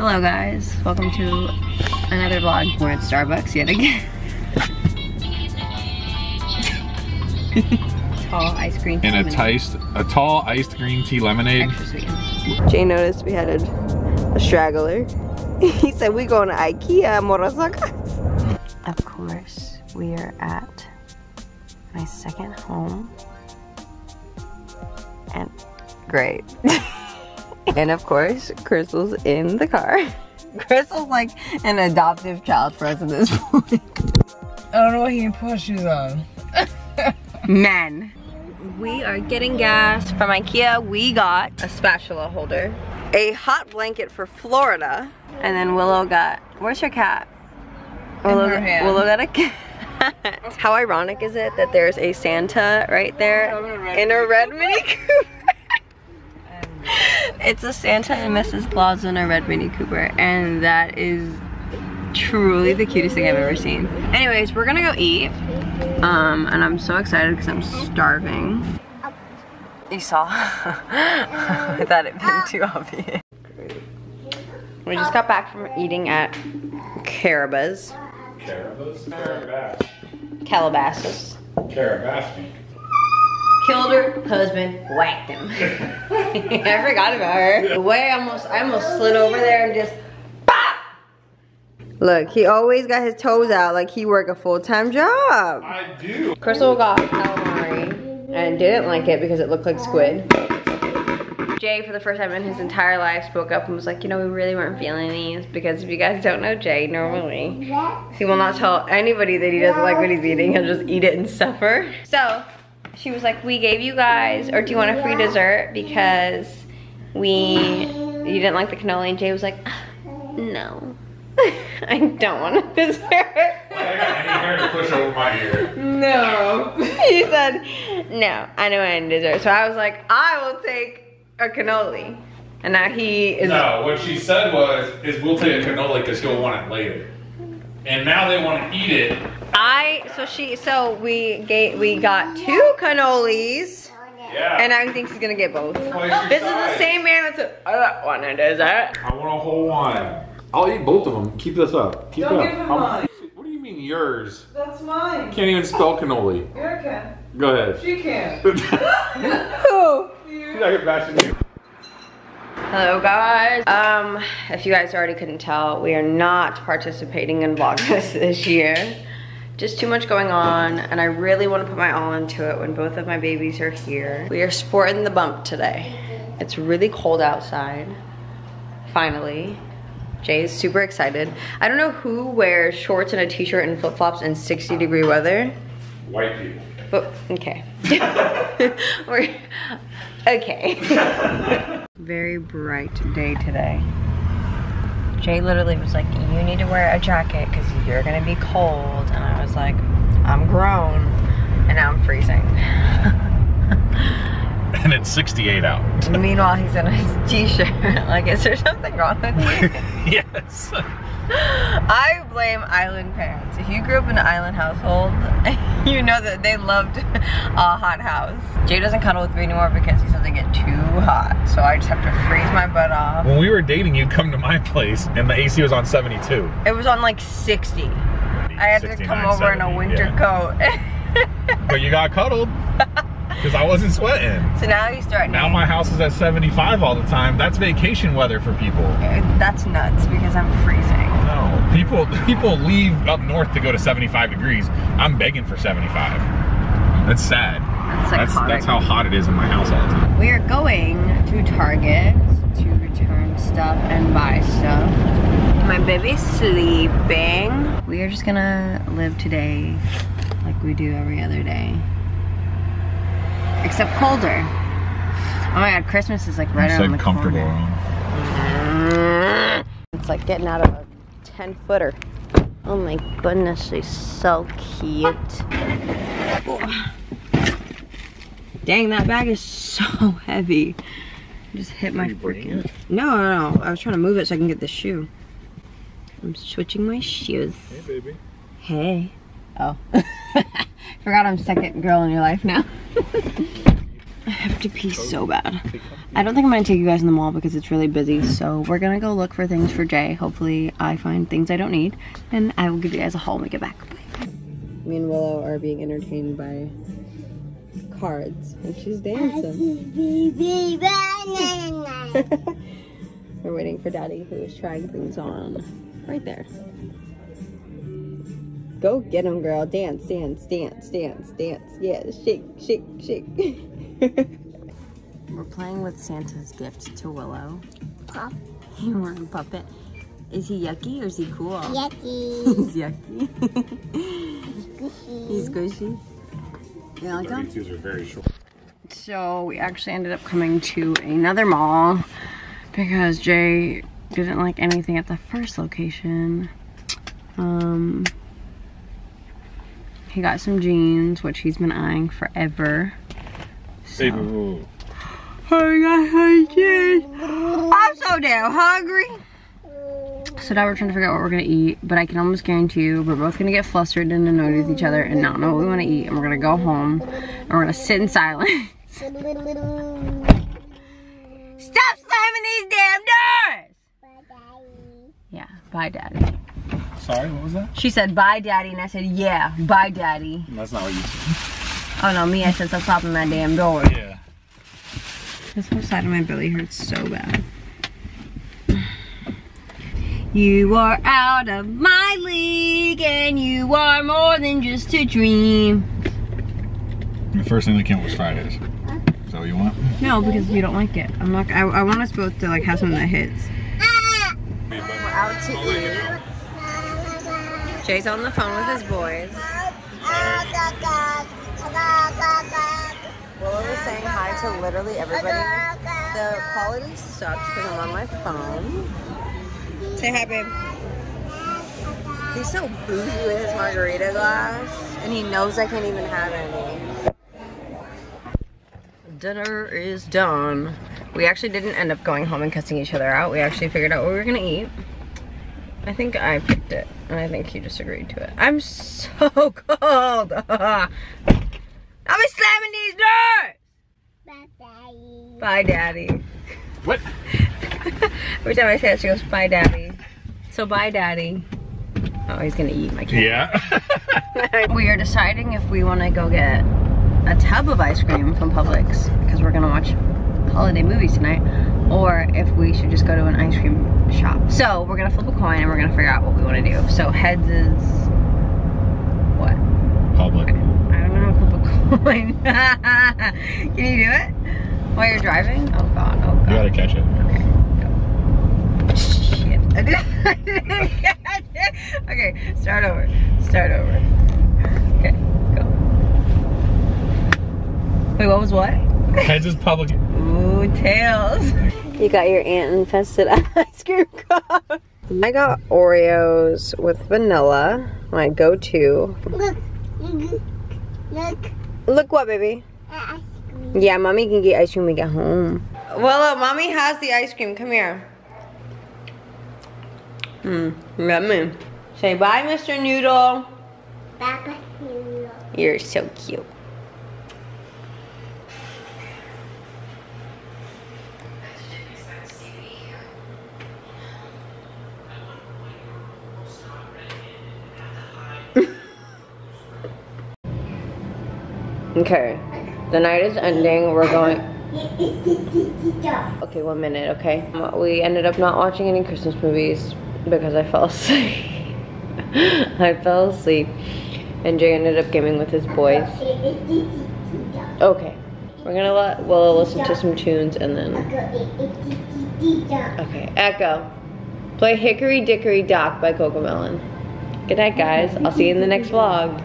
Hello guys, welcome to another vlog. We're at Starbucks yet again. Tall iced green tea and lemonade. A tall iced green tea lemonade. Extra sweet. Jay noticed we had a straggler. He said we going to Ikea, Morazaka. Of course, we are at my second home. And great. And of course, Crystal's in the car. Crystal's like an adoptive child for us at this point. I don't know what he can put his shoes on. Men. We are getting gas from Ikea. We got a spatula holder, a hot blanket for Florida, and then Willow got, where's your cat? Willow got a cat. How ironic is it that there's a Santa right there in a red Mini Cooper? It's a Santa and Mrs. Claus in a red Mini Cooper, and that is truly the cutest thing I've ever seen. Anyways, we're gonna go eat, and I'm so excited because I'm starving. Esau, without it being too obvious. We just got back from eating at Carrabba's. Calabasas. Carrabba's. Killed her husband, whacked him. I forgot about her. The way I almost slid over there and just pop. Look, he always got his toes out like he work a full-time job. I do. Crystal got calamari and didn't like it because it looked like squid. Jay, for the first time in his entire life, spoke up and was like, you know, we really weren't feeling these, because if you guys don't know Jay, normally he will not tell anybody that he doesn't like what he's eating. He'll just eat it and suffer. So she was like, we gave you guys, or do you want a free dessert because you didn't like the cannoli? And Jay was like, no, I don't want a dessert. I got an ear to push over my ear. No. He said, no, I don't want a dessert. So I was like, I will take a cannoli. And now he is— No, what she said was, is we'll take a cannoli because he'll want it later. And now they want to eat it. So we got two cannolis. Yeah. And I think she's gonna get both. This is the same man that said, I don't want a dessert. I want a whole one. I'll eat both of them. Keep this up. Keep don't it up. Give him mine. What do you mean yours? That's mine. Can't even spell cannoli. Eric can. Go ahead. She can. Who? She's not bashing you. Hello guys. If you guys already couldn't tell, we are not participating in Vlogmas this year. Just too much going on, and I really want to put my all into it when both of my babies are here. We are sporting the bump today. It's really cold outside, finally. Jay is super excited. I don't know who wears shorts and a t-shirt and flip-flops in 60-degree weather. White people. But, okay. Okay. Very bright day today. Jay literally was like, you need to wear a jacket because you're gonna be cold. And I was like, I'm grown, and now I'm freezing. And it's 68 out. Meanwhile, he's in his t-shirt. Like, is there something wrong with you? Yes. I blame island parents. If you grew up in an island household, you know that they loved a hot house. Jay doesn't cuddle with me anymore because he says I get too hot, so I just have to freeze my butt off. When we were dating, you'd come to my place and the AC was on 72. It was on like 60. I had to come over 70, in a winter coat. But you got cuddled. Because I wasn't sweating. So now you're starting. Now my house is at 75 all the time. That's vacation weather for people. That's nuts because I'm freezing. No, people leave up north to go to 75 degrees. I'm begging for 75. That's sad. That's how hot it is in my house all the time. We are going to Target to return stuff and buy stuff. My baby's sleeping. We are just gonna live today like we do every other day. Except colder. Oh my god, Christmas is like right around the corner. It's like getting out of a 10-footer. Oh my goodness, she's so cute. Oh. Dang, that bag is so heavy. I just hit my freaking— No, I was trying to move it so I can get the shoe. I'm switching my shoes. Hey, baby. Hey. Oh. Forgot I'm second girl in your life now. I have to pee so bad. I don't think I'm gonna take you guys in the mall because it's really busy, so we're gonna go look for things for Jay. Hopefully I find things I don't need, and I will give you guys a haul when we get back. Bye. Me and Willow are being entertained by cards, and she's dancing. We're waiting for Daddy, who is trying things on. Right there. Go get him, girl. Dance, dance, dance, dance, dance. Yeah, shake, shake, shake. We're playing with Santa's gift to Willow. Pop. You want a puppet? Is he yucky or is he cool? Yucky. He's yucky. He's gushy. He's gushy. You like him? These are very short. So we actually ended up coming to another mall because Jay didn't like anything at the first location. He got some jeans, which he's been eyeing forever. So. Hey, boo. Oh my gosh, my jeans. I'm so damn hungry. So now we're trying to figure out what we're gonna eat, but I can almost guarantee you we're both gonna get flustered and annoyed with each other and not know what we wanna eat, and we're gonna go home and we're gonna sit in silence. Stop slamming these damn doors! Bye, Daddy. Yeah, bye, Daddy. Sorry, what was that? She said, bye, Daddy, and I said, yeah, bye, Daddy. That's not what you said. Oh, no, me, I said, stop popping that damn door. Yeah. This whole side of my belly hurts so bad. You are out of my league, and you are more than just a dream. The first thing that came was Fridays. Is that what you want? No, because we don't like it. I'm not, I want us both to, like, have something that hits. We're out to eat. Jay's on the phone with his boys. Willow was saying hi to literally everybody. The quality sucks because I'm on my phone. Say hi, babe. He's so bougie with his margarita glass, and he knows I can't even have any. Dinner is done. We actually didn't end up going home and cussing each other out. We actually figured out what we were gonna eat. I think I picked it, and I think you just agreed to it. I'm so cold. I'll be slamming these doors. Bye, Daddy. Bye, Daddy. What? Every time I say it, she goes, bye, Daddy. So, bye, Daddy. Oh, he's gonna eat my cake. Yeah. We are deciding if we wanna go get a tub of ice cream from Publix, because we're gonna watch holiday movies tonight, or if we should just go to an ice cream shop. So we're gonna flip a coin and we're gonna figure out what we wanna do. So heads is what? Public. I don't know how to flip a coin. Can you do it? While you're driving? Oh God, oh God. You gotta catch it. Okay, go. Shit, I didn't catch it. Okay, start over. Okay, go. Wait, what was what? Heads is public. Ooh, tails. You got your ant-infested ice cream cone. I got Oreos with vanilla, my go-to. Look. Look what, baby? Ice cream. Yeah, Mommy can get ice cream when we get home. Willow, Mommy has the ice cream. Come here. Yummy. Say bye, Mr. Noodle. Bye, Noodle. You're so cute. Okay, the night is ending. We're going. Okay, 1 minute, okay? We ended up not watching any Christmas movies because I fell asleep. And Jay ended up gaming with his boys. Okay, we're gonna let Willow listen to some tunes and then. Okay, Echo. Play Hickory Dickory Dock by Coco Melon. Good night, guys. I'll see you in the next vlog.